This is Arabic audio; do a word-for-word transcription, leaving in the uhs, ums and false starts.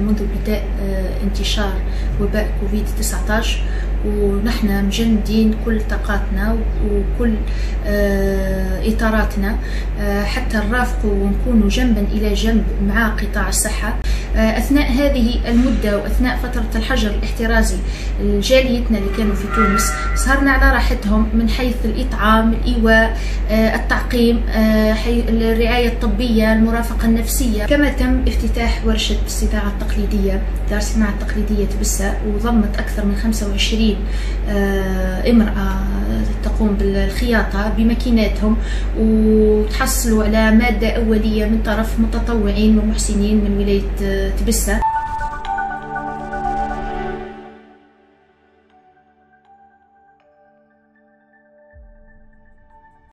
منذ بداية انتشار وباء كوفيد تسعة عشر، ونحن مجندين كل طاقاتنا وكل إطاراتنا حتى نرافقوا ونكونوا جنبا إلى جنب مع قطاع الصحة. أثناء هذه المدة وأثناء فترة الحجر الاحترازي لجاليتنا اللي كانوا في تونس، سهرنا على راحتهم من حيث الإطعام، الإيواء، التعقيم، الرعاية الطبية، المرافقة النفسية. كما تم افتتاح ورشة الصناعة التقليدية، دار الصناعة التقليدية تبسة، وضمت أكثر من خمسة وعشرين امرأة تقوم بالخياطة بماكيناتهم، وتحصلوا على مادة أولية من طرف متطوعين ومحسنين من ولاية تبسة.